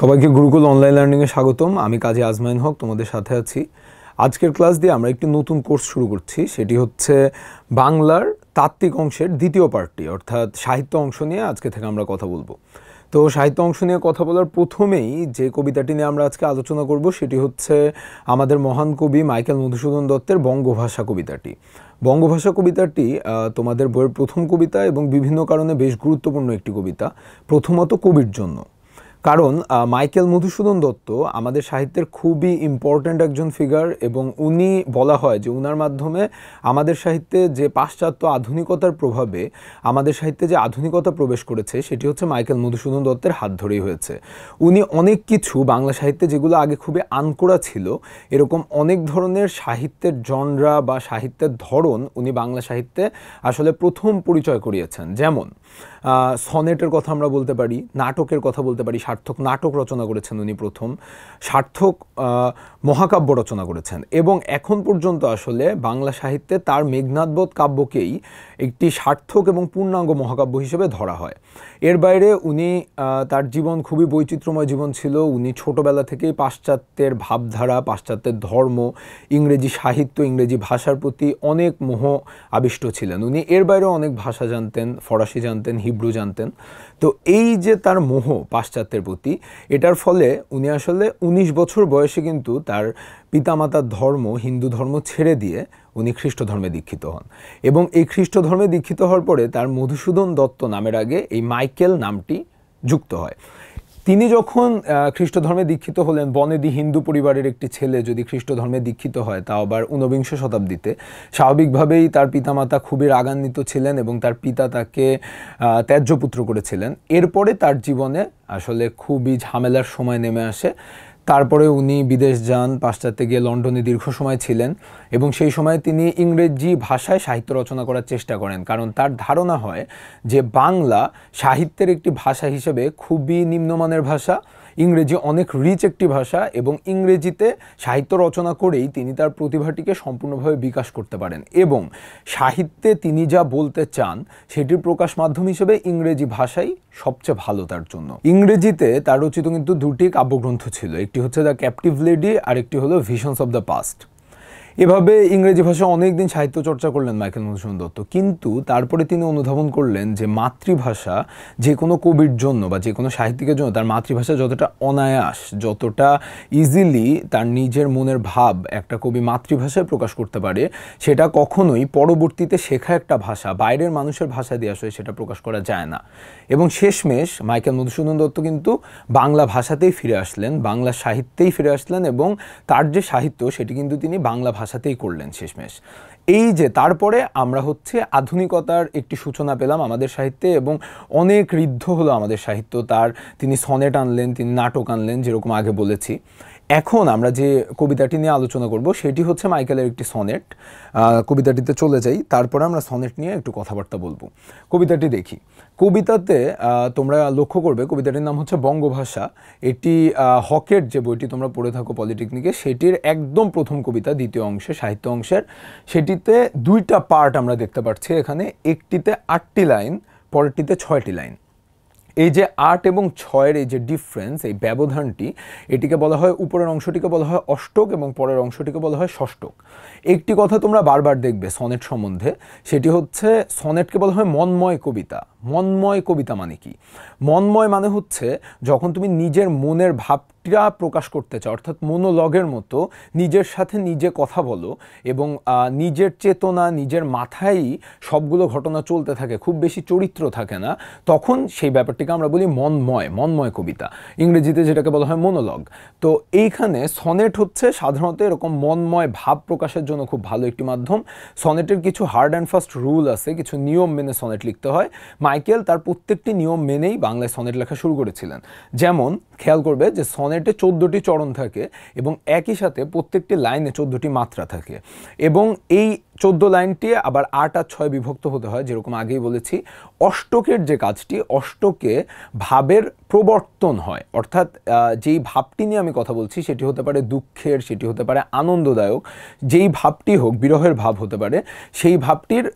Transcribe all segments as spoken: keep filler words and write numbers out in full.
সবাইকে Gurukul online learning এ স্বাগতম। আমি কাজী আজমাঈন হক তোমাদের সাথে আছি। আজকের ক্লাস দিয়ে আমরা একটি নতুন কোর্স শুরু করছি, সেটি হচ্ছে বাংলার তাত্ত্বিক অংশের দ্বিতীয় পার্টটি অর্থাৎ সাহিত্য অংশ নিয়ে আজকে থেকে আমরা কথা বলবো। তো সাহিত্য অংশ নিয়ে কথা বলার প্রথমেই যে কবিতাটি নিয়ে আমরা আজকে আলোচনা করব সেটি হচ্ছে আমাদের মহান কবি মাইকেল মধুসূদন দত্তের বঙ্গভাষা কবিতাটি। বঙ্গভাষা কবিতাটি তোমাদের বইয়ের প্রথম কবিতা এবং বিভিন্ন কারণে বেশ গুরুত্বপূর্ণ একটি কবিতা, প্রথমত কবির জন্য। কারণ মাইকেল মধুসূদন দত্ত আমাদের সাহিত্যের খুবই ইম্পর্ট্যান্ট একজন ফিগার এবং উনি বলা হয় যে উনার মাধ্যমে আমাদের সাহিত্যে যে পাশ্চাত্য আধুনিকতার প্রভাবে আমাদের সাহিত্যে যে আধুনিকতা প্রবেশ করেছে সেটি হচ্ছে মাইকেল মধুসূদন দত্তের হাত ধরেই হয়েছে। উনি অনেক কিছু বাংলা সাহিত্যে যেগুলো আগে খুবই আনকোরা ছিল এরকম অনেক ধরনের সাহিত্যের জনরা বা সাহিত্যের ধরন উনি বাংলা সাহিত্যে আসলে প্রথম পরিচয় করিয়েছেন। যেমন সনেটের কথা আমরা বলতে পারি, নাটকের কথা বলতে পারি, সার্থক নাটক রচনা করেছেন উনি প্রথম, সার্থক মহাকাব্য রচনা করেছেন এবং এখন পর্যন্ত আসলে বাংলা সাহিত্যে তার মেঘনাদবধ কাব্যকেই একটি সার্থক এবং পূর্ণাঙ্গ মহাকাব্য হিসেবে ধরা হয়। এর বাইরে উনি তার জীবন খুবই বৈচিত্র্যময় জীবন ছিল। উনি ছোটোবেলা থেকেই পাশ্চাত্যের ভাবধারা, পাশ্চাত্যের ধর্ম, ইংরেজি সাহিত্য, ইংরেজি ভাষার প্রতি অনেক মোহ আবিষ্ট ছিলেন। উনি এর বাইরেও অনেক ভাষা জানতেন, ফরাসি জানতেন, হিব্রু জানতেন। তো এই যে তার মোহ পাশ্চাত্যের প্রতি, এটার ফলে উনি আসলে উনিশ বছর বয়সে কিন্তু তার পিতামাতার ধর্ম হিন্দু ধর্ম ছেড়ে দিয়ে উনি খ্রিস্ট ধর্মে দীক্ষিত হন এবং এই খ্রিস্ট ধর্মে দীক্ষিত হওয়ার পরে তার মধুসূদন দত্ত নামের আগে এই মাইকেল নামটি যুক্ত হয়। তিনি যখন খ্রিস্ট ধর্মে দীক্ষিত হলেন, বনেদি হিন্দু পরিবারের একটি ছেলে যদি খ্রিস্ট ধর্মে দীক্ষিত হয় তাও আবার ঊনবিংশ শতাব্দীতে, স্বাভাবিকভাবেই তার পিতামাতা খুবই রাগান্বিত ছিলেন এবং তার পিতা তাকে ত্যায্যপুত্র করেছিলেন। এরপরে তার জীবনে আসলে খুবই ঝামেলার সময় নেমে আসে। তারপরে উনি বিদেশ যান, পাশ্চাত্যে গিয়ে লন্ডনে দীর্ঘ সময় ছিলেন এবং সেই সময় তিনি ইংরেজি ভাষায় সাহিত্য রচনা করার চেষ্টা করেন, কারণ তার ধারণা হয় যে বাংলা সাহিত্যের একটি ভাষা হিসেবে খুবই নিম্নমানের ভাষা, ইংরেজি অনেক রিচ একটি ভাষা এবং ইংরেজিতে সাহিত্য রচনা করেই তিনি তার প্রতিভাটিকে সম্পূর্ণভাবে বিকাশ করতে পারেন এবং সাহিত্যে তিনি যা বলতে চান সেটির প্রকাশ মাধ্যম হিসেবে ইংরেজি ভাষাই সবচেয়ে ভালো তার জন্য। ইংরেজিতে তার রচিত কিন্তু দুটি কাব্যগ্রন্থ ছিল, একটি হচ্ছে দ্য ক্যাপটিভ লেডি আর একটি হলো ভিশনস অব দ্য পাস্ট। এভাবে ইংরেজি ভাষায় অনেকদিন সাহিত্য চর্চা করলেন মাইকেল মধুসূদন দত্ত, কিন্তু তারপরে তিনি অনুধাবন করলেন যে মাতৃভাষা যে কোনো কবির জন্য বা যে কোনো সাহিত্যিকের জন্য তার মাতৃভাষা যতটা অনায়াস, যতটা ইজিলি তার নিজের মনের ভাব একটা কবি মাতৃভাষায় প্রকাশ করতে পারে সেটা কখনোই পরবর্তীতে শেখা একটা ভাষা বাইরের মানুষের ভাষা দিয়ে আসলে সেটা প্রকাশ করা যায় না এবং শেষমেশ মাইকেল মধুসূদন দত্ত কিন্তু বাংলা ভাষাতেই ফিরে আসলেন, বাংলা সাহিত্যেই ফিরে আসলেন এবং তার যে সাহিত্য সেটি কিন্তু তিনি বাংলা ভাষাতেই করলেন শেষমেশ। এই যে তারপরে আমরা হচ্ছে আধুনিকতার একটি সূচনা পেলাম আমাদের সাহিত্যে এবং অনেক ঋদ্ধ হলো আমাদের সাহিত্য। তার তিনি সনেট আনলেন, তিনি নাটক আনলেন, যেরকম আগে বলেছি। এখন আমরা যে কবিতাটি নিয়ে আলোচনা করব সেটি হচ্ছে মাইকেলের একটি সনেট। কবিতাটিতে চলে যাই, তারপরে আমরা সনেট নিয়ে একটু কথাবার্তা বলবো। কবিতাটি দেখি। কবিতাতে তোমরা লক্ষ্য করবে কবিতাটির নাম হচ্ছে বঙ্গভাষা। এটি হকের যে বইটি তোমরা পড়ে থাকো পলিটেকনিকে সেটির একদম প্রথম কবিতা, দ্বিতীয় অংশে সাহিত্য অংশের। সেটিতে দুইটা পার্ট আমরা দেখতে পাচ্ছি এখানে, একটিতে আটটি লাইন, পরেরটিতে ছয়টি লাইন। এই যে আট এবং ছয়ের এই যে ডিফারেন্স, এই ব্যবধানটি, এটিকে বলা হয়, উপরের অংশটিকে বলা হয় অষ্টক এবং পরের অংশটিকে বলা হয় ষষ্টক। একটি কথা তোমরা বারবার দেখবে সনেট সম্বন্ধে, সেটি হচ্ছে সনেটকে বলা হয় মনময় কবিতা। মনময় কবিতা মানে কি? মনময় মানে হচ্ছে যখন তুমি নিজের মনের ভাবটা প্রকাশ করতে চাও, অর্থাৎ মনোলগের মতো নিজের সাথে নিজে কথা বলো এবং নিজের চেতনা, নিজের মাথায়ই সবগুলো ঘটনা চলতে থাকে, খুব বেশি চরিত্র থাকে না, তখন সেই ব্যাপারটিকে আমরা বলি মনময়, মনময় কবিতা, ইংরেজিতে যেটাকে বলা হয় মনোলগ। তো এইখানে সনেট হচ্ছে সাধারণত এরকম মনময় ভাব প্রকাশের জন্য খুব ভালো একটি মাধ্যম। সনেটের কিছু হার্ড অ্যান্ড ফাস্ট রুল আছে, কিছু নিয়ম মেনে সনেট লিখতে হয়। মাইকেল তার প্রত্যেকটি নিয়ম মেনেই বাংলায় সনেট লেখা শুরু করেছিলেন। যেমন খেয়াল করবে যে সনেটে চোদ্দোটি চরণ থাকে এবং একই সাথে প্রত্যেকটি লাইনে চোদ্দোটি মাত্রা থাকে এবং এই চোদ্দো লাইনটি আবার আট আর ছয় বিভক্ত হতে হয়, যেরকম আগেই বলেছি। অষ্টকের যে কাজটি, অষ্টকে ভাবের প্রবর্তন হয়, অর্থাৎ যেই ভাবটি নিয়ে আমি কথা বলছি সেটি হতে পারে দুঃখের, সেটি হতে পারে আনন্দদায়ক, যেই ভাবটি হোক, বিরহের ভাব হতে পারে, সেই ভাবটির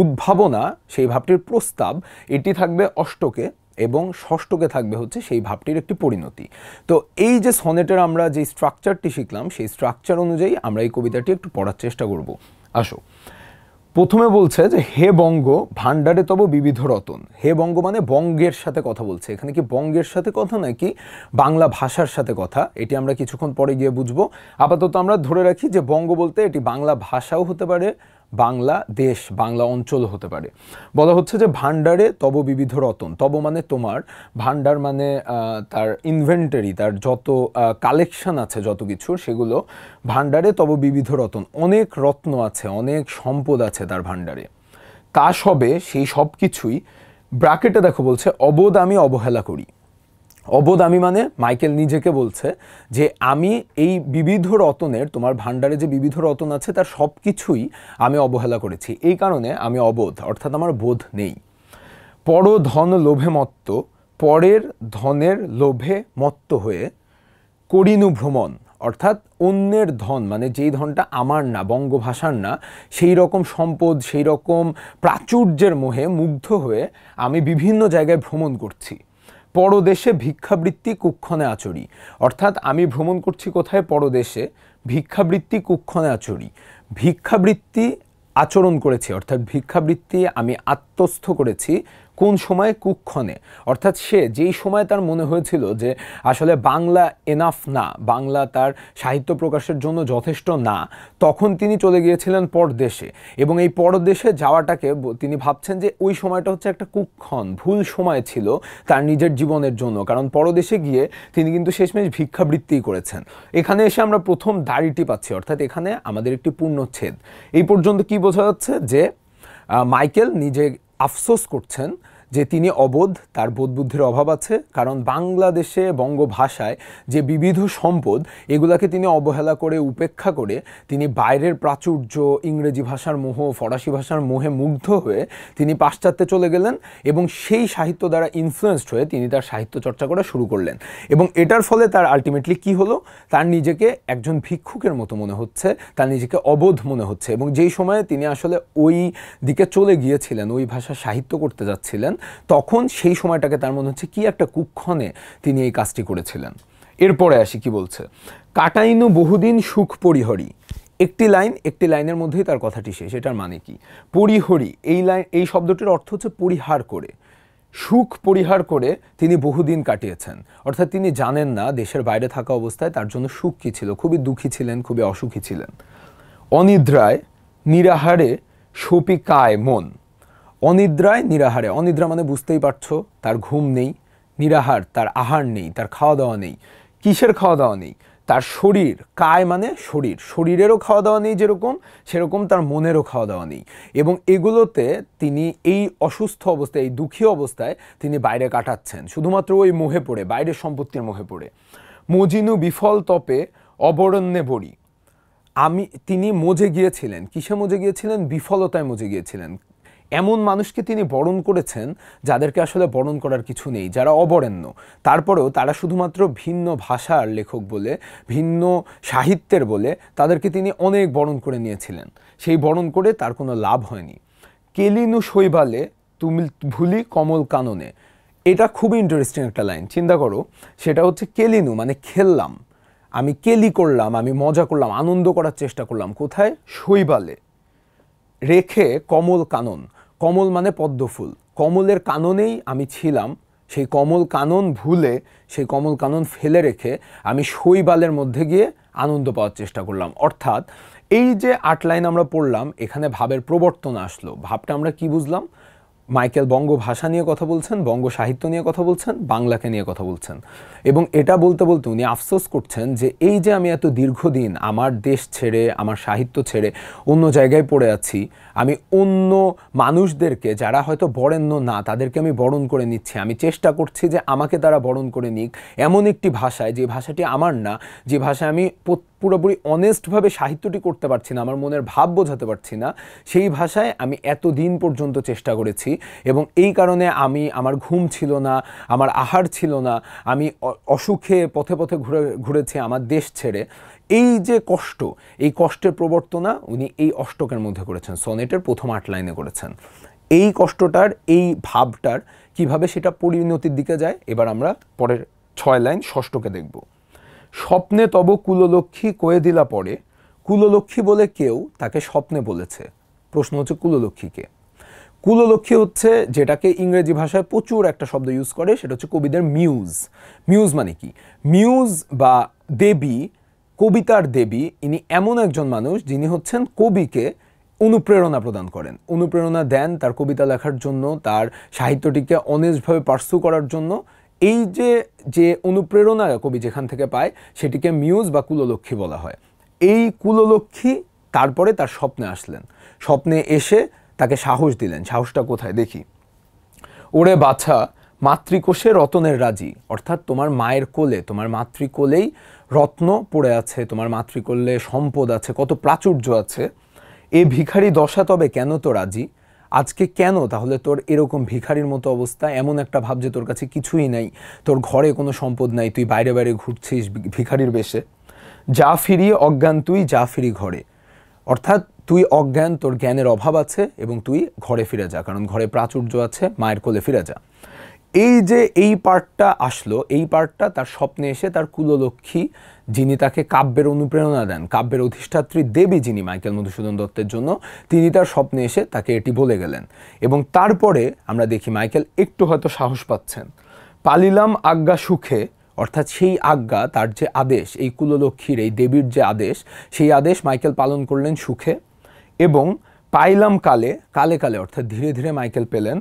উদ্ভাবনা, সেই ভাবটির প্রস্তাব, এটি থাকবে অষ্টকে एवं षष्ठके थाकबे होच्छे सेई भाबटिर एकटी परिणति। तो एई जे सनेटेर आमरा जे स्ट्राक्चारटी शिखलाम सेई स्ट्राक्चार अनुयायी आमरा एई कविताटी एकटु पढ़ार चेष्टा करब। आसो प्रथमे बोलছে যে হে বঙ্গ ভান্ডারে তব বিবিধ রতন। হে বঙ্গ মানে বঙ্গের সাথে কথা বলছে, এখানে কি বঙ্গের সাথে কথা নাকি বাংলা ভাষার সাথে কথা এটি আমরা কিছুক্ষণ পরে গিয়ে বুঝবো। আপাতত আমরা ধরে রাখি যে বঙ্গ বলতে এটি বাংলা ভাষাও হতে পারে, বাংলাদেশ বাংলা অঞ্চল হতে পারে। বলা হচ্ছে যে ভান্ডারে তব বিবিধ রতন, তব মানে তোমার, ভান্ডার মানে তার ইনভেন্টরি, তার যত কালেকশন আছে যত কিছু সেগুলো। ভান্ডারে তব বিবিধ রতন, অনেক রত্ন আছে অনেক সম্পদ আছে তার ভান্ডারে। তা সবে সেই সব কিছুই, ব্র্যাকেটে দেখো বলছে অবোধ আমি অবহেলা করি। অবোধ আমি মানে মাইকেল নিজেকে বলছে যে আমি এই বিবিধ রতনের, তোমার ভান্ডারে যে বিবিধ রতন আছে তার সব কিছুই আমি অবহেলা করেছি, এই কারণে আমি অবোধ অর্থাৎ আমার বোধ নেই। পর ধন লোভে মত্ত, পরের ধনের লোভে মত্ত হয়ে করিনু ভ্রমণ অর্থাৎ অন্যের ধন মানে যেই ধনটা আমার না বঙ্গভাষার না সেই রকম সম্পদ সেই রকম প্রাচুর্যের মোহে মুগ্ধ হয়ে আমি বিভিন্ন জায়গায় ভ্রমণ করছি। পরদেশে ভিক্ষাবৃত্তি কুক্ষণে আচরি অর্থাৎ আমি ভ্রমণ করছি কোথায়, পরদেশে ভিক্ষাবৃত্তি কুক্ষণে আচরি, ভিক্ষাবৃত্তি আচরণ করেছি অর্থাৎ ভিক্ষাবৃত্তি আমি আত্মস্থ করেছি। কোন সময়, কুক্ষণে অর্থাৎ সে যেই সময় তার মনে হয়েছিল যে আসলে বাংলা এনাফ না, বাংলা তার সাহিত্য প্রকাশের জন্য যথেষ্ট না, তখন তিনি চলে গিয়েছিলেন পরদেশে এবং এই পরদেশে যাওয়াটাকে তিনি ভাবছেন যে ওই সময়টা হচ্ছে একটা কুক্ষণ, ভুল সময় ছিল তার নিজের জীবনের জন্য, কারণ পরদেশে গিয়ে তিনি কিন্তু শেষমেশ ভিক্ষাবৃত্তিই করেছেন। এখানে এসে আমরা প্রথম দাড়িটি পাচ্ছি অর্থাৎ এখানে আমাদের একটি পূর্ণচ্ছেদ। এই পর্যন্ত কি বোঝা যাচ্ছে যে মাইকেল নিজে আফসোস করছেন যে তিনি অবোধ, তার বোধবুদ্ধির অভাব আছে, কারণ বাংলাদেশে বঙ্গভাষায় যে বিবিধ সম্পদ এগুলাকে তিনি অবহেলা করে উপেক্ষা করে তিনি বাইরের প্রাচুর্য ইংরেজি ভাষার মোহ ফরাসি ভাষার মোহে মুগ্ধ হয়ে তিনি পাশ্চাত্যে চলে গেলেন এবং সেই সাহিত্য দ্বারা ইনফ্লুয়েন্সড হয়ে তিনি তার সাহিত্য চর্চা করা শুরু করলেন এবং এটার ফলে তার আলটিমেটলি কি হলো, তার নিজেকে একজন ভিক্ষুকের মতো মনে হচ্ছে, তার নিজেকে অবোধ মনে হচ্ছে এবং যেই সময়ে তিনি আসলে ওই দিকে চলে গিয়েছিলেন ওই ভাষা সাহিত্য করতে যাচ্ছিলেন তখন সেই সময়টাকে তার মনে হচ্ছে কি একটা কুক্ষণে তিনি এই কাজটি করেছিলেন। এরপরে আসি কি বলছে, কাটাইনু বহুদিন সুখ পরিহরি। একটি লাইন, একটি লাইনের মধ্যেই তার কথাটি শেষ, এটার মানে কি? পরিহরি এই লাইন এই শব্দটির অর্থ হচ্ছে পরিহার করে, সুখ পরিহার করে তিনি বহুদিন কাটিয়েছেন অর্থাৎ তিনি জানেন না দেশের বাইরে থাকা অবস্থায় তার জন্য সুখ কী ছিল, খুবই দুঃখী ছিলেন খুবই অসুখী ছিলেন। অনিদ্রায় নিরাহারে শোপিকায় মন, অনিদ্রায় নিরাহারে, অনিদ্রা মানে বুঝতেই পারছো তার ঘুম নেই, নিরাহার তার আহার নেই তার খাওয়া দাওয়া নেই। কিসের খাওয়া দাওয়া নেই? তার শরীর, কায় মানে শরীর, শরীরেরও খাওয়া দাওয়া নেই যেরকম সেরকম তার মনেরও খাওয়া দাওয়া নেই এবং এগুলোতে তিনি এই অসুস্থ অবস্থায় এই দুঃখী অবস্থায় তিনি বাইরে কাটাচ্ছেন শুধুমাত্র ওই মোহে পড়ে, বাইরের সম্পত্তির মোহে পড়ে। মজিনু বিফল তপে অবরণ্যে বড়ি, আমি তিনি মজে গিয়েছিলেন, কিসে মজে গিয়েছিলেন? বিফলতায় মজে গিয়েছিলেন। এমন মানুষকে তিনি বরণ করেছেন যাদেরকে আসলে বরণ করার কিছু নেই, যারা অবরেণ্য, তারপরেও তারা শুধুমাত্র ভিন্ন ভাষার লেখক বলে ভিন্ন সাহিত্যের বলে তাদেরকে তিনি অনেক বরণ করে নিয়েছিলেন, সেই বরণ করে তার কোনো লাভ হয়নি। কেলিনু শৈবালে তুমি ভুলি কমল কাননে, এটা খুবই ইন্টারেস্টিং একটা লাইন, চিন্তা করো সেটা হচ্ছে কেলিনু মানে খেললাম, আমি কেলি করলাম আমি মজা করলাম আনন্দ করার চেষ্টা করলাম, কোথায়? শৈবালে, রেখে কমল কানন, কমল মানে পদ্মফুল, কমলের কাননেই আমি ছিলাম, সেই কমল কানন ভুলে সেই কমল কানন ফেলে রেখে আমি শৈবালের মধ্যে গিয়ে আনন্দ পাওয়ার চেষ্টা করলাম। অর্থাৎ এই যে আট লাইন আমরা পড়লাম এখানে ভাবের প্রবর্তন আসলো। ভাবটা আমরা কি বুঝলাম? মাইকেল বঙ্গভাষা নিয়ে কথা বলছেন, বঙ্গ সাহিত্য নিয়ে কথা বলছেন, বাংলাকে নিয়ে কথা বলছেন এবং এটা বলতে বলতে উনি আফসোস করছেন যে এই যে আমি এত দীর্ঘদিন আমার দেশ ছেড়ে আমার সাহিত্য ছেড়ে অন্য জায়গায় পড়ে আছি, আমি অন্য মানুষদেরকে যারা হয়তো বরেণ্য না তাদেরকে আমি বরণ করে নিচ্ছি, আমি চেষ্টা করছি যে আমাকে তারা বরণ করে নিক এমন একটি ভাষায় যে ভাষাটি আমার না, যে ভাষায় আমি পুরোপুরি অনেস্টভাবে সাহিত্যটি করতে পারছি না আমার মনের ভাব বোঝাতে পারছি না, সেই ভাষায় আমি এত দিন পর্যন্ত চেষ্টা করেছি এবং এই কারণে আমি আমার ঘুম ছিল না আমার আহার ছিল না, আমি অসুখে পথে পথে ঘুরে ঘুরেছি আমার দেশ ছেড়ে। এই যে কষ্ট, এই কষ্টের প্রবর্তনা উনি এই অষ্টকের মধ্যে করেছেন, সনেটের প্রথম আট লাইনে করেছেন। এই কষ্টটার এই ভাবটার কিভাবে সেটা পরিণতির দিকে যায় এবার আমরা পরের ছয় লাইন ষষ্ঠকে দেখব। স্বপ্নে তব কুললক্ষ্মী কয়ে দিলা পরে, কুললক্ষ্মী বলে কেউ তাকে স্বপ্নে বলেছে। প্রশ্ন হচ্ছে কুললক্ষ্মীকে। কুললক্ষ্মী হচ্ছে যেটাকে ইংরেজি ভাষায় প্রচুর একটা শব্দ ইউজ করে, সেটা হচ্ছে কবিদের মিউজ। মিউজ মানে কি? মিউজ বা দেবী, কবিতার দেবী, ইনি এমন একজন মানুষ যিনি হচ্ছেন কবিকে অনুপ্রেরণা প্রদান করেন, অনুপ্রেরণা দেন তার কবিতা লেখার জন্য, তার সাহিত্যটিকে অনেস্টভাবে পার্সু করার জন্য। এই যে যে অনুপ্রেরণা কবি যেখান থেকে পায় সেটিকে মিউজ বা কুললক্ষ্মী বলা হয়। এই কুললক্ষ্মী তারপরে তার স্বপ্নে আসলেন, স্বপ্নে এসে তাকে সাহস দিলেন। সাহসটা কোথায় দেখি? ওরে বাছা মাতৃকোষে রতনের রাজি, অর্থাৎ তোমার মায়ের কোলে, তোমার মাতৃকোলেই রত্ন পড়ে আছে, তোমার মাতৃকোলে সম্পদ আছে, কত প্রাচুর্য আছে। এ ভিখারি দশা তবে কেন তো রাজি, আজকে কেন তাহলে তোর এরকম ভিখারির মতো অবস্থা, এমন একটা ভাব যে তোর কাছে কিছুই নাই, তোর ঘরে কোনো সম্পদ নাই, তুই বাইরে বাইরে ঘুরছিস ভিখারির বেশে। যা ফিরি অজ্ঞান তুই, যা ফিরি ঘরে, অর্থাৎ তুই অজ্ঞান, তোর জ্ঞানের অভাব আছে এবং তুই ঘরে ফিরে যা, কারণ ঘরে প্রাচুর্য আছে, মায়ের কোলে ফিরে যা। এই যে এই পার্টটা আসলো, এই পার্টটা তার স্বপ্নে এসে তার কুললক্ষ্মী যিনি তাকে কাব্যের অনুপ্রেরণা দেন, কাব্যের অধিষ্ঠাত্রী দেবী যিনি মাইকেল মধুসূদন দত্তের জন্য, তিনি তার স্বপ্নে এসে তাকে এটি বলে গেলেন। এবং তারপরে আমরা দেখি মাইকেল একটু হয়তো সাহস পাচ্ছেন। পালিলাম আজ্ঞা সুখে, অর্থাৎ সেই আজ্ঞা, তার যে আদেশ, এই কুললক্ষ্মীর এই দেবীর যে আদেশ, সেই আদেশ মাইকেল পালন করলেন সুখে। এবং পাইলাম কালে, কালে কালে অর্থাৎ ধীরে ধীরে মাইকেল পেলেন।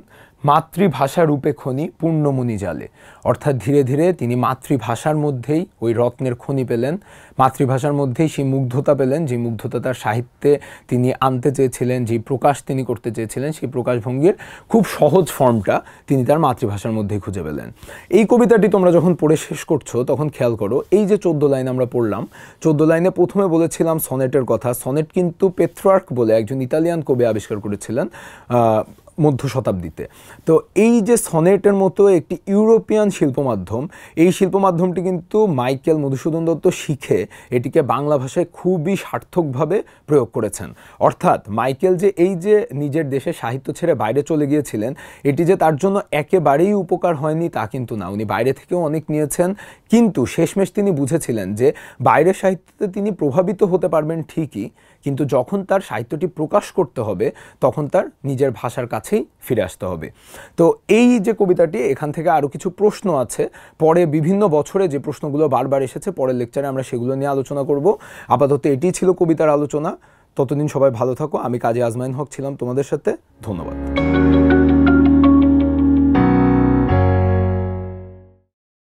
মাতৃভাষা রূপে খনি পূর্ণমণি জালে, অর্থাৎ ধীরে ধীরে তিনি মাতৃভাষার মধ্যেই ওই রত্নের খনি পেলেন, মাতৃভাষার মধ্যেই সেই মুগ্ধতা পেলেন, যে মুগ্ধতা তার সাহিত্যে তিনি আনতে চেয়েছিলেন, যে প্রকাশ তিনি করতে চেয়েছিলেন, সেই প্রকাশভঙ্গির খুব সহজ ফর্মটা তিনি তার মাতৃভাষার মধ্যেই খুঁজে পেলেন। এই কবিতাটি তোমরা যখন পড়ে শেষ করছো তখন খেয়াল করো, এই যে চোদ্দো লাইন আমরা পড়লাম, চোদ্দো লাইনে প্রথমে বলেছিলাম সনেটের কথা। সনেট কিন্তু পেট্রার্ক বলে একজন ইতালিয়ান কবি আবিষ্কার করেছিলেন মধ্য শতাব্দীতে। তো এই যে সনেটের মতো একটি ইউরোপিয়ান শিল্প মাধ্যম, এই শিল্প মাধ্যমটি কিন্তু মাইকেল মধুসূদন দত্ত শিখে এটিকে বাংলা ভাষায় খুবই সার্থকভাবে প্রয়োগ করেছেন। অর্থাৎ মাইকেল যে এই যে নিজের দেশে সাহিত্য ছেড়ে বাইরে চলে গিয়েছিলেন, এটি যে তার জন্য একেবারেই উপকার হয়নি তা কিন্তু না, উনি বাইরে থেকেও অনেক নিয়েছেন, কিন্তু শেষমেশ তিনি বুঝেছিলেন যে বাইরের সাহিত্যে তিনি প্রভাবিত হতে পারবেন ঠিকই, কিন্তু যখন তার সাহিত্যটি প্রকাশ করতে হবে তখন তার নিজের ভাষার কাছেই ফিরে আসতে হবে। তো এই যে কবিতাটি, এখান থেকে আরও কিছু প্রশ্ন আছে, পরে বিভিন্ন বছরে যে প্রশ্নগুলো বারবার এসেছে পরের লেকচারে আমরা সেগুলো নিয়ে আলোচনা করব। আপাতত এটি ছিল কবিতার আলোচনা। ততদিন সবাই ভালো থাকো। আমি কাজী আজমাঈন হক ছিলাম তোমাদের সাথে। ধন্যবাদ।